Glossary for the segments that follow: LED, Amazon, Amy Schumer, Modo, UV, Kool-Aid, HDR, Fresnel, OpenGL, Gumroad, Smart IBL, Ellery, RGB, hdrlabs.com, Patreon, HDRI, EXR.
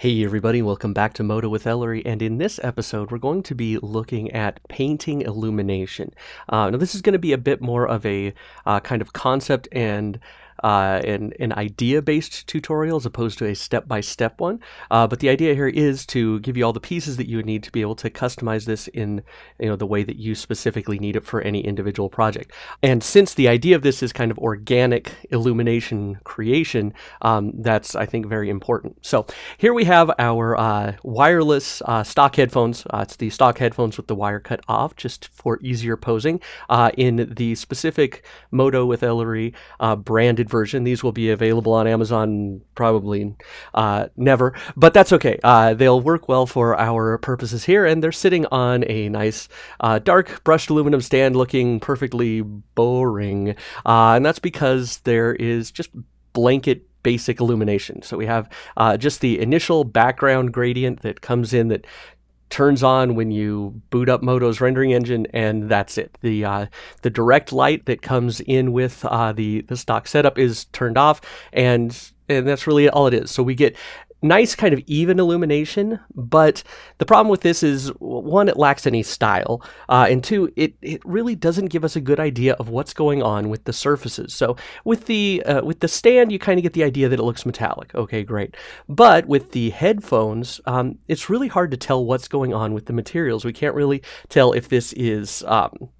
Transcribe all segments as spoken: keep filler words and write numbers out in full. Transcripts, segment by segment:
Hey everybody, welcome back to Modo with Ellery, and in this episode we're going to be looking at painting illumination. Uh, now this is going to be a bit more of a uh, kind of concept and Uh, an, an idea-based tutorial as opposed to a step-by-step one. Uh, but the idea here is to give you all the pieces that you would need to be able to customize this in you know, the way that you specifically need it for any individual project. And since the idea of this is kind of organic illumination creation, um, that's, I think, very important. So here we have our uh, wireless uh, stock headphones. Uh, it's the stock headphones with the wire cut off just for easier posing. Uh, in the specific Modo with Ellery uh, branded version. These will be available on Amazon probably uh, never, but that's okay. Uh, they'll work well for our purposes here, and they're sitting on a nice uh, dark brushed aluminum stand looking perfectly boring, uh, and that's because there is just blanket basic illumination. So we have uh, just the initial background gradient that comes in that turns on when you boot up Modo's rendering engine, and that's it. The uh, the direct light that comes in with uh, the the stock setup is turned off, and and that's really all it is. So we get nice kind of even illumination, but the problem with this is, one, it lacks any style, uh, and two, it, it really doesn't give us a good idea of what's going on with the surfaces. So with the uh, with the stand, you kind of get the idea that it looks metallic. Okay, great. But with the headphones, um, it's really hard to tell what's going on with the materials. We can't really tell if this is um,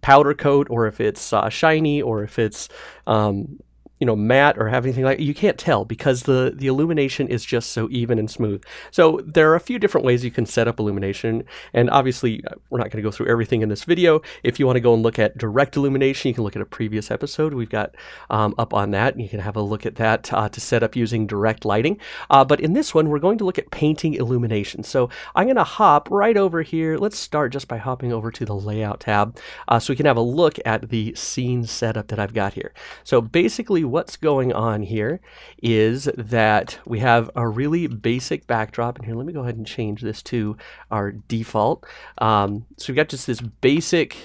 powder coat, or if it's uh, shiny, or if it's um, you know, matte, or have anything like that. You can't tell because the, the illumination is just so even and smooth. So there are a few different ways you can set up illumination, and obviously we're not going to go through everything in this video. If you want to go and look at direct illumination, you can look at a previous episode we've got um, up on that, and you can have a look at that uh, to set up using direct lighting. Uh, but in this one, we're going to look at painting illumination. So I'm going to hop right over here. Let's start just by hopping over to the layout tab uh, so we can have a look at the scene setup that I've got here. So basically, what's going on here is that we have a really basic backdrop, and here, let me go ahead and change this to our default. Um, so we've got just this basic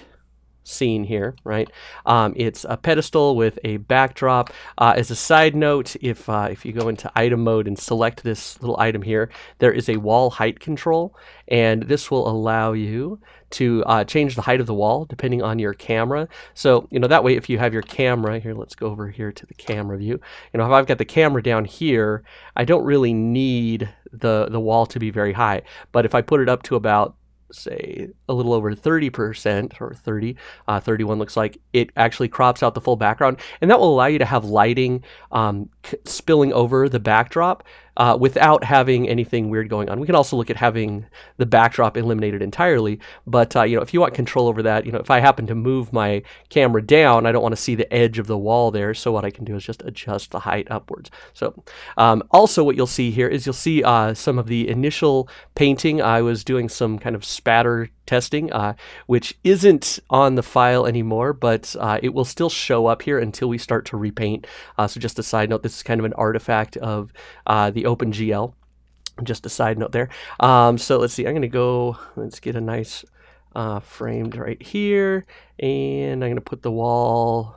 scene here, right? Um, it's a pedestal with a backdrop. Uh, as a side note, if uh, if you go into item mode and select this little item here, there is a wall height control, and this will allow you to uh, change the height of the wall depending on your camera. So, you know, that way if you have your camera here, let's go over here to the camera view. You know, if I've got the camera down here, I don't really need the, the wall to be very high. But if I put it up to about, say, a little over thirty percent or thirty, uh, thirty-one looks like, it actually crops out the full background. And that will allow you to have lighting um, spilling over the backdrop Uh, without having anything weird going on. We can also look at having the backdrop eliminated entirely, but uh, you know, if you want control over that, you know, if I happen to move my camera down, I don't want to see the edge of the wall there, so what I can do is just adjust the height upwards. So um, also what you'll see here is you'll see uh, some of the initial painting. I was doing some kind of spatter testing, uh, which isn't on the file anymore, but uh, it will still show up here until we start to repaint. Uh, so just a side note, this is kind of an artifact of uh, the OpenGL. Just a side note there. Um, so let's see, I'm going to go, let's get a nice uh, framed right here, and I'm going to put the wall,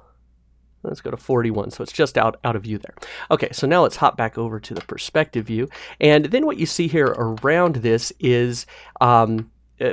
let's go to forty-one, so it's just out, out of view there. Okay, so now let's hop back over to the perspective view, and then what you see here around this is um,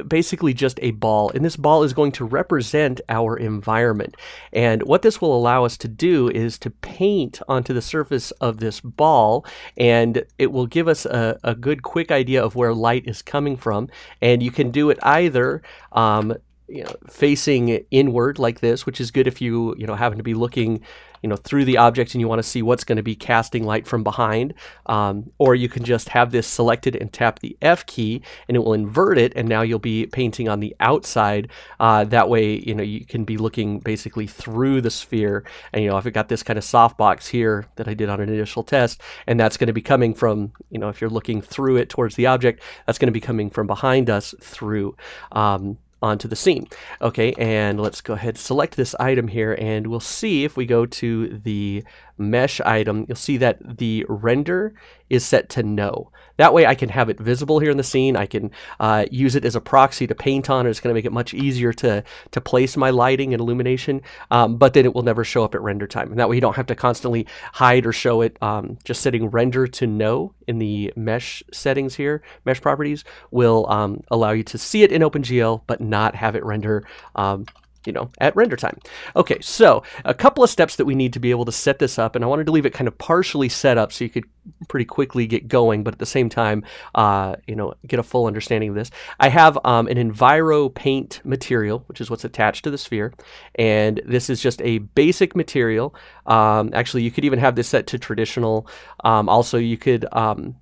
basically just a ball, and this ball is going to represent our environment. And what this will allow us to do is to paint onto the surface of this ball, and it will give us a, a good quick idea of where light is coming from. And you can do it either um, you know, facing inward like this, which is good if you you know happen to be looking you know, through the object and you want to see what's going to be casting light from behind. Um, or you can just have this selected and tap the F key, and it will invert it, and now you'll be painting on the outside. Uh, that way, you know, you can be looking basically through the sphere. And, you know, if it got this kind of softbox here that I did on an initial test, and that's going to be coming from, you know, if you're looking through it towards the object, that's going to be coming from behind us through um, onto the scene. Okay, and let's go ahead, select this item here, and we'll see if we go to the mesh item, you'll see that the render is set to no. That way I can have it visible here in the scene. I can uh, use it as a proxy to paint on. It's going to make it much easier to, to place my lighting and illumination, um, but then it will never show up at render time. And that way you don't have to constantly hide or show it. Um, just setting render to no in the mesh settings here, mesh properties, will um, allow you to see it in OpenGL, but not have it render um, you know, at render time. Okay, so a couple of steps that we need to be able to set this up, and I wanted to leave it kind of partially set up so you could pretty quickly get going, but at the same time, uh, you know, get a full understanding of this. I have um, an Enviro paint material, which is what's attached to the sphere, and this is just a basic material. Um, actually, you could even have this set to traditional. Um, also, you could... Um,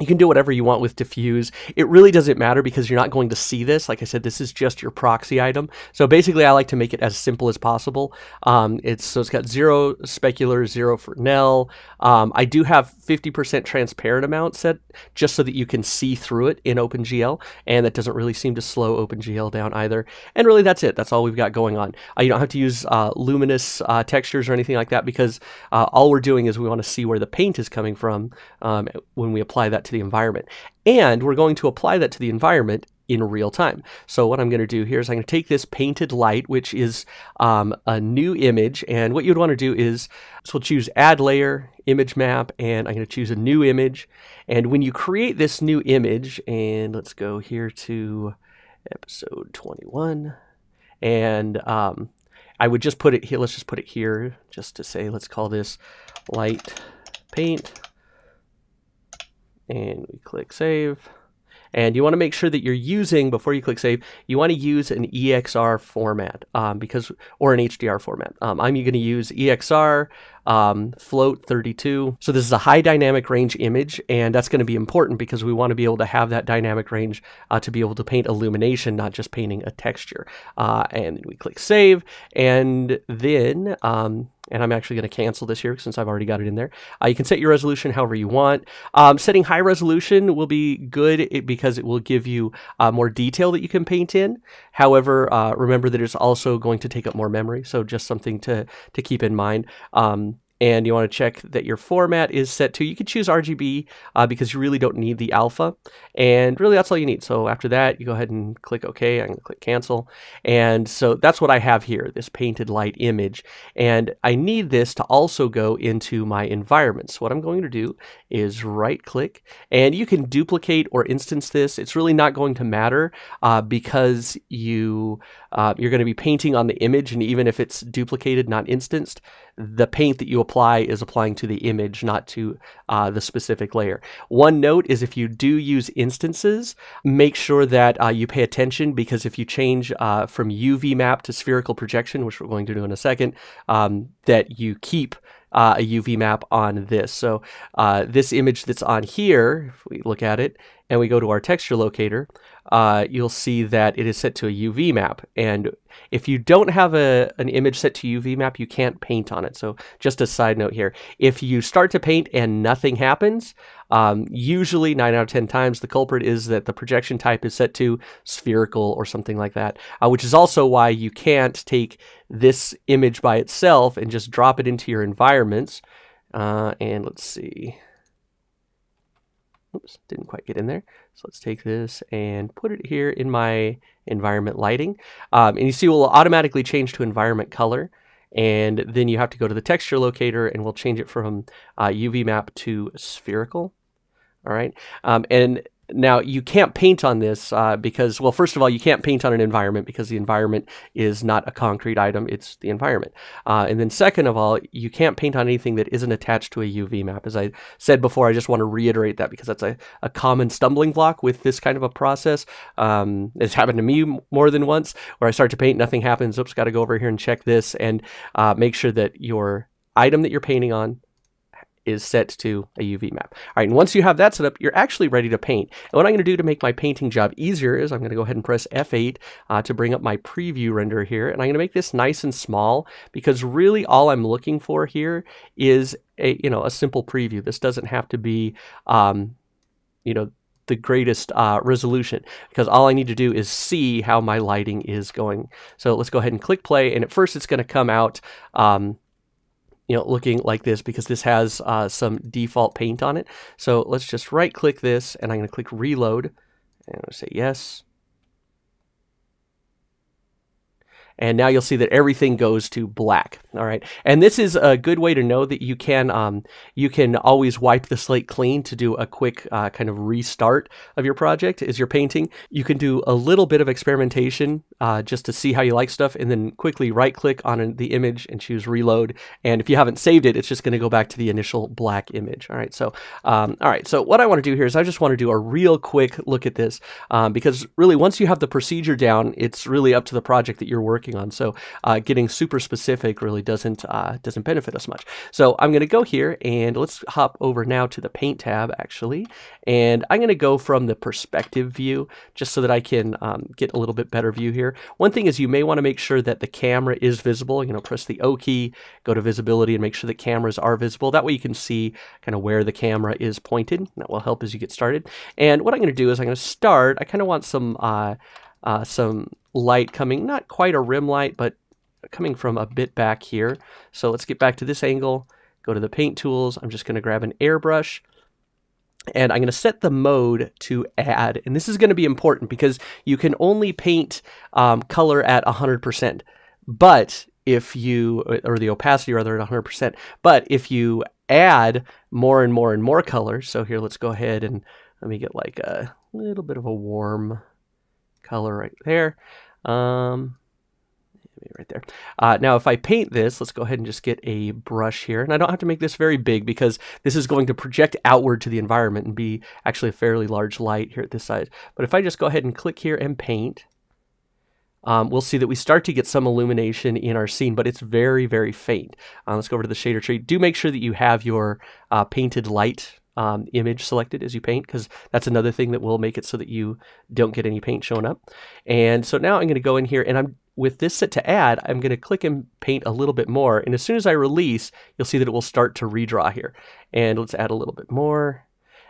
You can do whatever you want with diffuse. It really doesn't matter because you're not going to see this. Like I said, this is just your proxy item. So basically, I like to make it as simple as possible. Um, it's so it's got zero specular, zero Fresnel. Um, I do have fifty percent transparent amount set just so that you can see through it in OpenGL, and that doesn't really seem to slow OpenGL down either. And really, that's it. That's all we've got going on. Uh, you don't have to use uh, luminous uh, textures or anything like that because uh, all we're doing is we want to see where the paint is coming from um, when we apply that to the environment, and we're going to apply that to the environment in real time. So what I'm going to do here is I'm going to take this painted light, which is um, a new image, and what you'd want to do is, so we'll choose Add Layer, Image Map, and I'm going to choose a new image. And when you create this new image, and let's go here to episode twenty-one, and um, I would just put it here, let's just put it here just to say, let's call this light paint. And we click save. And you want to make sure that you're using, before you click save, you want to use an E X R format um, because, or an H D R format. Um, I'm going to use E X R um, float thirty-two. So this is a high dynamic range image, and that's going to be important because we want to be able to have that dynamic range uh, to be able to paint illumination, not just painting a texture. Uh, and we click save, and then, um, and I'm actually going to cancel this here since I've already got it in there. Uh, you can set your resolution however you want. Um, setting high resolution will be good because it will give you uh, more detail that you can paint in. However, uh, remember that it's also going to take up more memory, so just something to, to keep in mind. Um, and you want to check that your format is set to, you could choose R G B uh, because you really don't need the alpha, and really that's all you need. So after that, you go ahead and click OK. I'm going to click cancel. And so that's what I have here, this painted light image, and I need this to also go into my environment. So what I'm going to do is right click, and you can duplicate or instance this. It's really not going to matter uh, because you, uh, you're going to be painting on the image, and even if it's duplicated, not instanced, the paint that you apply apply is applying to the image, not to uh, the specific layer. One note is if you do use instances, make sure that uh, you pay attention, because if you change uh, from U V map to spherical projection, which we're going to do in a second, um, that you keep uh, a U V map on this. So uh, this image that's on here, if we look at it and we go to our texture locator, Uh, you'll see that it is set to a U V map. And if you don't have a, an image set to U V map, you can't paint on it. So just a side note here, if you start to paint and nothing happens, um, usually nine out of ten times the culprit is that the projection type is set to spherical or something like that, uh, which is also why you can't take this image by itself and just drop it into your environments. Uh, and let's see. Oops, didn't quite get in there. So let's take this and put it here in my environment lighting. Um, and you see we'll automatically change to environment color. And then you have to go to the texture locator, and we'll change it from uh, U V map to spherical. All right. Um, and now you can't paint on this uh, because, well, first of all, you can't paint on an environment because the environment is not a concrete item. It's the environment. Uh, and then second of all, you can't paint on anything that isn't attached to a U V map. As I said before, I just want to reiterate that because that's a, a common stumbling block with this kind of a process. Um, it's happened to me more than once where I start to paint, nothing happens. Oops, got to go over here and check this, and uh, make sure that your item that you're painting on is set to a U V map. All right, and once you have that set up, you're actually ready to paint. And what I'm going to do to make my painting job easier is I'm going to go ahead and press F eight uh, to bring up my preview render here. And I'm going to make this nice and small because really all I'm looking for here is a, you know, a simple preview. This doesn't have to be, um, you know, the greatest uh, resolution, because all I need to do is see how my lighting is going. So let's go ahead and click play. And at first it's going to come out, um, you know, looking like this because this has uh, some default paint on it. So let's just right click this and I'm going to click reload and I'm going to say yes. And now you'll see that everything goes to black. All right, and this is a good way to know that you can um, you can always wipe the slate clean to do a quick uh, kind of restart of your project. Is your painting? You can do a little bit of experimentation uh, just to see how you like stuff, and then quickly right-click on the image and choose reload. And if you haven't saved it, it's just going to go back to the initial black image. All right, so um, all right, so what I want to do here is I just want to do a real quick look at this um, because really once you have the procedure down, it's really up to the project that you're working on. So uh, getting super specific really doesn't uh, doesn't benefit us much. So I'm going to go here and let's hop over now to the paint tab actually, and I'm going to go from the perspective view just so that I can um, get a little bit better view here. One thing is you may want to make sure that the camera is visible. You know, press the O key, go to visibility, and make sure that cameras are visible. That way you can see kind of where the camera is pointed. That will help as you get started. And what I'm going to do is I'm going to start. I kind of want some uh, uh, some. light coming, not quite a rim light, but coming from a bit back here. So let's get back to this angle, go to the paint tools. I'm just going to grab an airbrush and I'm going to set the mode to add. And this is going to be important because you can only paint um, color at one hundred percent, but if you, or the opacity rather at one hundred percent, but if you add more and more and more color. So here, let's go ahead and let me get like a little bit of a warm color right there. Um, right there. Uh, now, if I paint this, let's go ahead and just get a brush here. And I don't have to make this very big because this is going to project outward to the environment and be actually a fairly large light here at this size. But if I just go ahead and click here and paint, um, we'll see that we start to get some illumination in our scene, but it's very, very faint. Uh, let's go over to the shader tree. Do make sure that you have your uh, painted light Um, image selected as you paint, because that's another thing that will make it so that you don't get any paint showing up. And so now I'm going to go in here and I'm with this set to add, I'm going to click and paint a little bit more. And as soon as I release, you'll see that it will start to redraw here. And let's add a little bit more.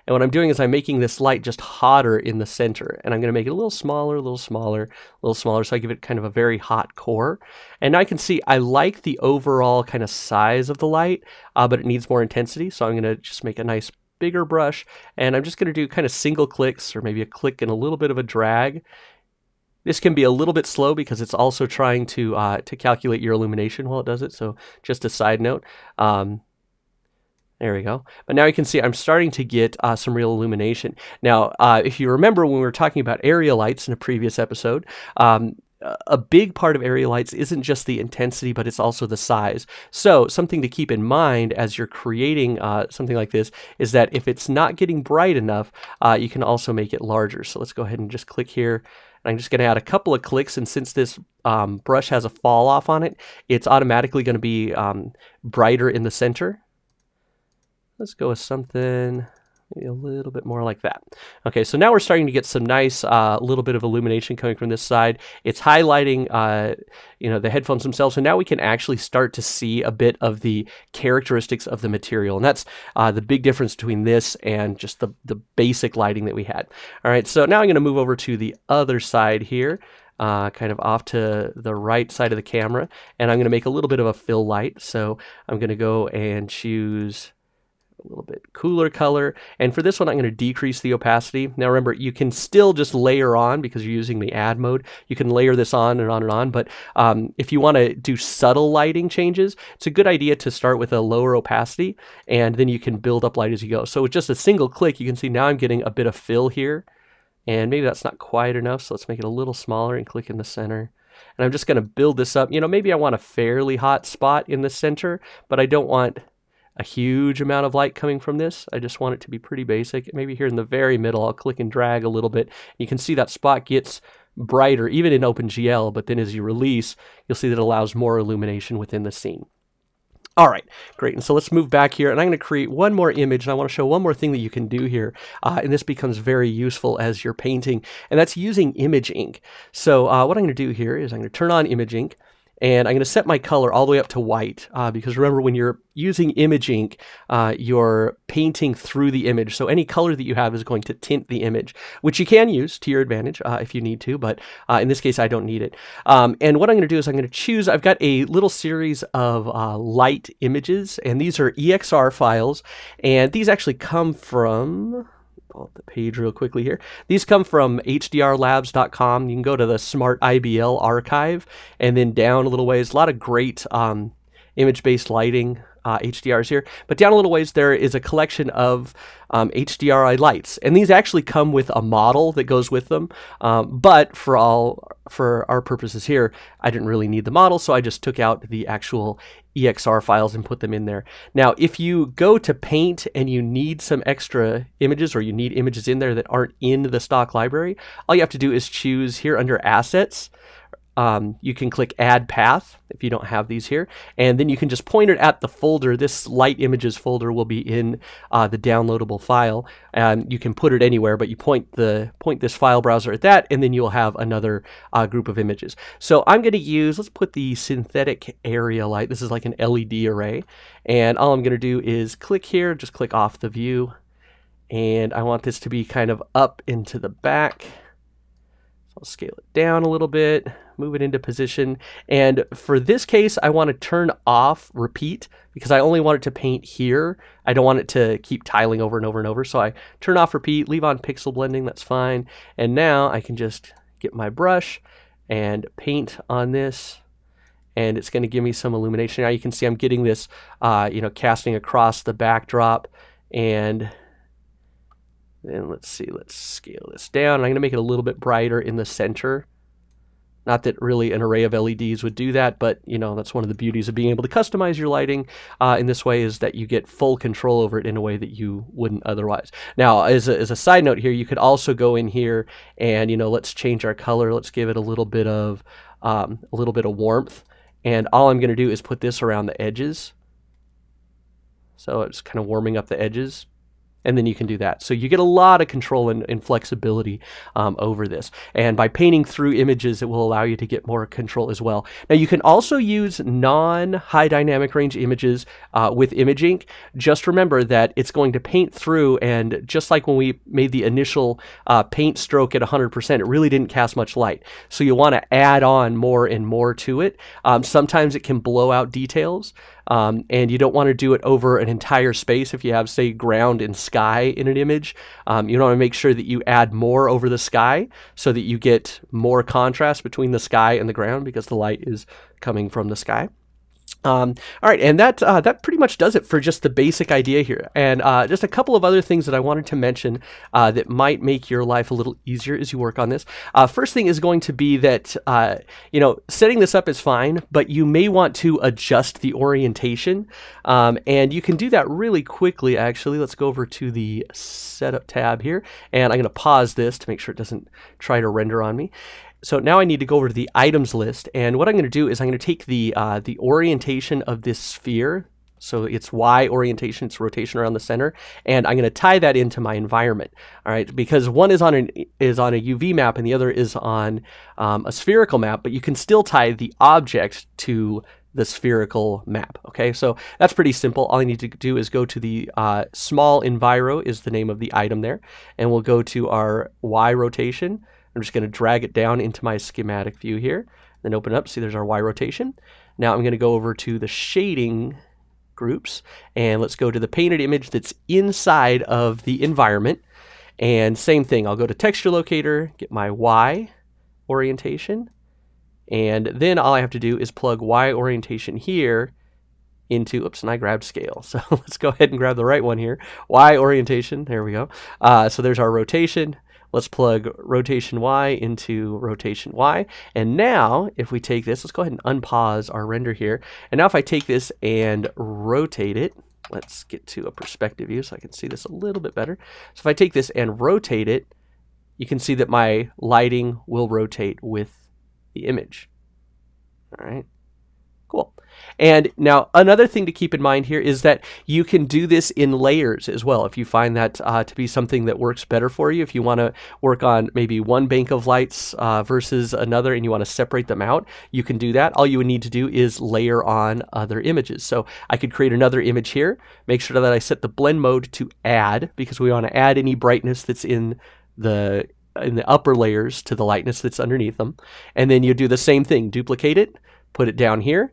And what I'm doing is I'm making this light just hotter in the center. And I'm going to make it a little smaller, a little smaller, a little smaller. So I give it kind of a very hot core. And now I can see I like the overall kind of size of the light, uh, but it needs more intensity. So I'm going to just make a nice bigger brush, and I'm just going to do kind of single clicks or maybe a click and a little bit of a drag. This can be a little bit slow because it's also trying to uh, to calculate your illumination while it does it, so just a side note. Um, there we go. But now you can see I'm starting to get uh, some real illumination. Now, uh, if you remember when we were talking about area lights in a previous episode, um, a big part of area lights isn't just the intensity, but it's also the size. So something to keep in mind as you're creating uh, something like this is that if it's not getting bright enough, uh, you can also make it larger. So let's go ahead and just click here. I'm just going to add a couple of clicks, and since this um, brush has a fall off on it, it's automatically going to be um, brighter in the center. Let's go with something maybe a little bit more like that. Okay, so now we're starting to get some nice uh, little bit of illumination coming from this side. It's highlighting, uh, you know, the headphones themselves. So now we can actually start to see a bit of the characteristics of the material. And that's uh, the big difference between this and just the, the basic lighting that we had. All right, so now I'm going to move over to the other side here, uh, kind of off to the right side of the camera. And I'm going to make a little bit of a fill light. So I'm going to go and choose a little bit cooler color. And for this one, I'm going to decrease the opacity. Now remember, you can still just layer on because you're using the add mode. You can layer this on and on and on. But um, if you want to do subtle lighting changes, it's a good idea to start with a lower opacity, and then you can build up light as you go. So with just a single click, you can see now I'm getting a bit of fill here. And maybe that's not quite enough, so let's make it a little smaller and click in the center. And I'm just going to build this up. You know, maybe I want a fairly hot spot in the center, but I don't want a huge amount of light coming from this. I just want it to be pretty basic. Maybe here in the very middle, I'll click and drag a little bit. You can see that spot gets brighter, even in OpenGL, but then as you release, you'll see that it allows more illumination within the scene. All right, great. And so let's move back here, and I'm going to create one more image, and I want to show one more thing that you can do here. Uh, and this becomes very useful as you're painting, and that's using image ink. So uh, what I'm going to do here is I'm going to turn on image ink, And I'm going to set my color all the way up to white, uh, because remember, when you're using Image Ink, uh, you're painting through the image. So any color that you have is going to tint the image, which you can use to your advantage uh, if you need to, but uh, in this case, I don't need it. Um, and what I'm going to do is I'm going to choose, I've got a little series of uh, light images, and these are E X R files, and these actually come from... Pull up the page real quickly here. These come from H D R labs dot com. You can go to the Smart I B L archive and then down a little ways. A lot of great um, image-based lighting uh, H D Rs here. But down a little ways, there is a collection of um, H D R I lights. And these actually come with a model that goes with them. Um, but for all for our purposes here, I didn't really need the model, so I just took out the actual E X R files and put them in there. Now, if you go to Paint and you need some extra images, or you need images in there that aren't in the stock library, all you have to do is choose here under Assets. Um, you can click Add Path if you don't have these here, and then you can just point it at the folder. This light images folder will be in uh, the downloadable file, and you can put it anywhere, but you point the point this file browser at that, and then you'll have another uh, group of images. So I'm going to use, let's put the synthetic area light. This is like an L E D array, and all I'm going to do is click here, just click off the view, and I want this to be kind of up into the back. I'll scale it down a little bit, move it into position. And for this case, I want to turn off repeat because I only want it to paint here. I don't want it to keep tiling over and over and over. So I turn off repeat, leave on pixel blending, that's fine. And now I can just get my brush and paint on this, and it's going to give me some illumination. Now you can see I'm getting this, uh, you know, casting across the backdrop. And then let's see, let's scale this down. I'm going to make it a little bit brighter in the center. Not that really an array of L E Ds would do that, but you know, that's one of the beauties of being able to customize your lighting uh, in this way, is that you get full control over it in a way that you wouldn't otherwise. Now, as a, as a side note here, you could also go in here and, you know, let's change our color. Let's give it a little bit of um, a little bit of warmth. And all I'm going to do is put this around the edges. So it's kind of warming up the edges. And then you can do that. So you get a lot of control and, and flexibility um, over this. And by painting through images, it will allow you to get more control as well. Now, you can also use non-high dynamic range images uh, with Image Ink. Just remember that it's going to paint through, and just like when we made the initial uh, paint stroke at one hundred percent, it really didn't cast much light. So you want to add on more and more to it. Um, sometimes it can blow out details. Um, and you don't want to do it over an entire space. If you have, say, ground and sky in an image, um, you want to make sure that you add more over the sky so that you get more contrast between the sky and the ground, because the light is coming from the sky. Um, all right, and that uh, that pretty much does it for just the basic idea here. And uh, just a couple of other things that I wanted to mention uh, that might make your life a little easier as you work on this. Uh, first thing is going to be that, uh, you know, setting this up is fine, but you may want to adjust the orientation. Um, and you can do that really quickly, actually. Let's go over to the Setup tab here. And I'm going to pause this to make sure it doesn't try to render on me. So now I need to go over to the items list, and what I'm going to do is I'm going to take the uh, the orientation of this sphere, so it's Y orientation, it's rotation around the center, and I'm going to tie that into my environment. All right, because one is on an is on a U V map and the other is on um, a spherical map, but you can still tie the object to the spherical map. Okay, so that's pretty simple. All I need to do is go to the uh, small enviro is the name of the item there, and we'll go to our Y rotation. I'm just going to drag it down into my schematic view here, then open it up. See, there's our Y rotation. Now I'm going to go over to the shading groups, and let's go to the painted image that's inside of the environment. And same thing, I'll go to texture locator, get my Y orientation, and then all I have to do is plug Y orientation here into, oops, and I grabbed scale. So let's go ahead and grab the right one here. Y orientation, there we go. Uh, so there's our rotation. Let's plug rotation Y into rotation Y. And now if we take this, let's go ahead and unpause our render here. And now if I take this and rotate it, let's get to a perspective view so I can see this a little bit better. So if I take this and rotate it, you can see that my lighting will rotate with the image. All right. Cool. And now another thing to keep in mind here is that you can do this in layers as well. If you find that uh, to be something that works better for you, if you want to work on maybe one bank of lights uh, versus another and you want to separate them out, you can do that. All you would need to do is layer on other images. So I could create another image here, make sure that I set the blend mode to add, because we want to add any brightness that's in the in the upper layers to the lightness that's underneath them. And then you do the same thing, duplicate it, put it down here,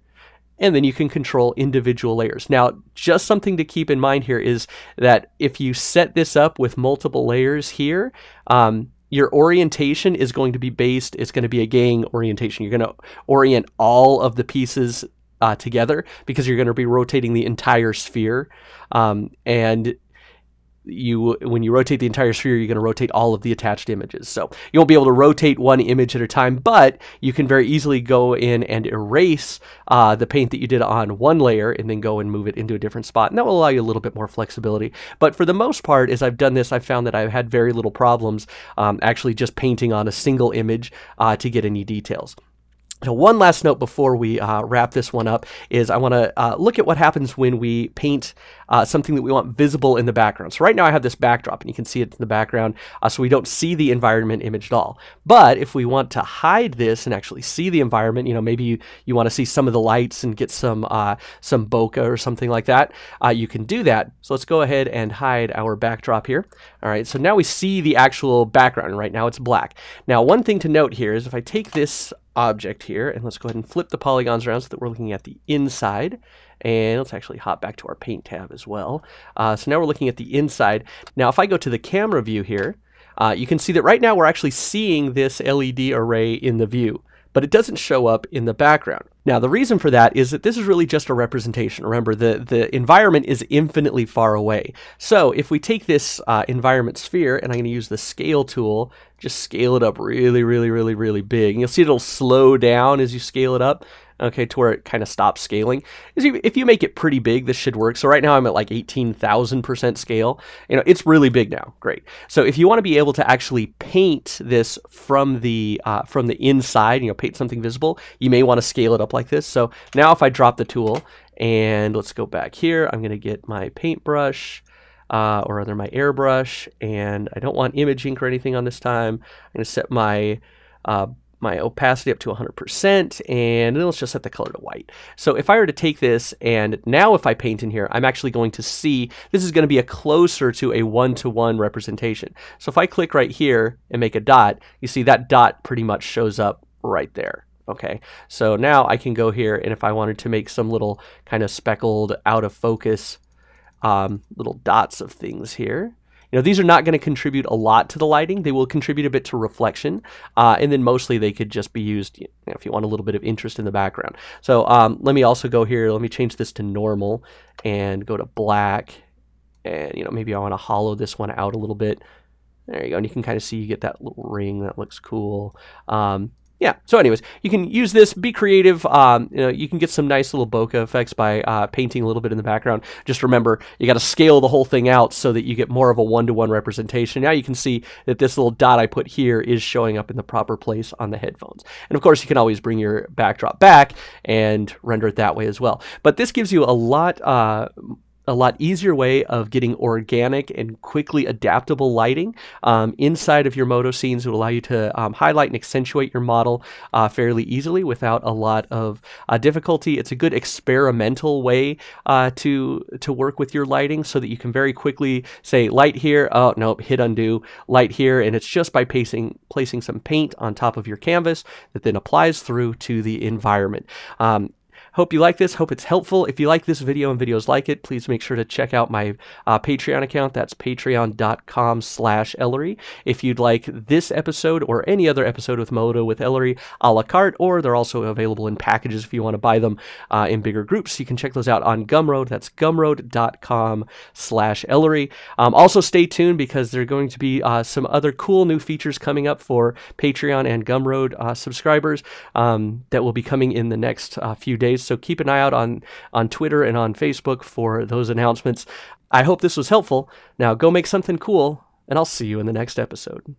and then you can control individual layers. Now, just something to keep in mind here is that if you set this up with multiple layers here, um, your orientation is going to be based, it's going to be a gang orientation. You're going to orient all of the pieces uh, together, because you're going to be rotating the entire sphere. Um, and you, when you rotate the entire sphere, you're going to rotate all of the attached images. So you won't be able to rotate one image at a time, but you can very easily go in and erase uh, the paint that you did on one layer and then go and move it into a different spot. And that will allow you a little bit more flexibility. But for the most part, as I've done this, I've found that I've had very little problems um, actually just painting on a single image uh, to get any details. So one last note before we uh, wrap this one up is I want to uh, look at what happens when we paint uh, something that we want visible in the background. So right now I have this backdrop and you can see it in the background, uh, so we don't see the environment image at all. But if we want to hide this and actually see the environment, you know, maybe you, you want to see some of the lights and get some, uh, some bokeh or something like that, uh, you can do that. So let's go ahead and hide our backdrop here. All right, so now we see the actual background. Right now it's black. Now one thing to note here is if I take this object here, and let's go ahead and flip the polygons around so that we're looking at the inside. And let's actually hop back to our paint tab as well. Uh, so now we're looking at the inside. Now if I go to the camera view here, uh, you can see that right now we're actually seeing this L E D array in the view, but it doesn't show up in the background. Now the reason for that is that this is really just a representation. Remember, the, the environment is infinitely far away. So if we take this uh, environment sphere, and I'm going to use the scale tool, just scale it up really, really, really, really big. And you'll see it'll slow down as you scale it up, okay, to where it kind of stops scaling. If you make it pretty big, this should work. So right now I'm at like eighteen thousand percent scale. You know, it's really big now. Great. So if you want to be able to actually paint this from the uh, from the inside, you know, paint something visible, you may want to scale it up like this. So now if I drop the tool and let's go back here, I'm going to get my paintbrush uh, or rather my airbrush, and I don't want image ink or anything on this time. I'm going to set my uh, my opacity up to one hundred percent, and then let's just set the color to white. So if I were to take this, and now if I paint in here, I'm actually going to see, this is going to be a closer to a one-to-one representation. So if I click right here and make a dot, you see that dot pretty much shows up right there. Okay, so now I can go here, and if I wanted to make some little kind of speckled, out of focus um, little dots of things here, you know, these are not going to contribute a lot to the lighting. They will contribute a bit to reflection, uh, and then mostly they could just be used, you know, if you want a little bit of interest in the background. So um, let me also go here, let me change this to normal and go to black, and you know, maybe I want to hollow this one out a little bit. There you go, and you can kind of see you get that little ring. That looks cool. Um, Yeah, so anyways, you can use this, be creative, um, you know, you can get some nice little bokeh effects by uh, painting a little bit in the background. Just remember, you got to scale the whole thing out so that you get more of a one-to-one representation. Now you can see that this little dot I put here is showing up in the proper place on the headphones. And of course, you can always bring your backdrop back and render it that way as well. But this gives you a lot uh, a lot easier way of getting organic and quickly adaptable lighting um, inside of your Modo scenes. It will allow you to um, highlight and accentuate your model uh, fairly easily without a lot of uh, difficulty. It's a good experimental way uh, to to work with your lighting, so that you can very quickly say light here, oh no, hit undo, light here, and it's just by pacing, placing some paint on top of your canvas that then applies through to the environment. Um, Hope you like this. Hope it's helpful. If you like this video and videos like it, please make sure to check out my uh, Patreon account. That's patreon.com slash Ellery. If you'd like this episode or any other episode with Modo with Ellery a la carte, or they're also available in packages if you want to buy them uh, in bigger groups, you can check those out on Gumroad. That's gumroad.com slash Ellery. Um, also, stay tuned, because there are going to be uh, some other cool new features coming up for Patreon and Gumroad uh, subscribers um, that will be coming in the next uh, few days. So keep an eye out on, on Twitter and on Facebook for those announcements. I hope this was helpful. Now go make something cool, and I'll see you in the next episode.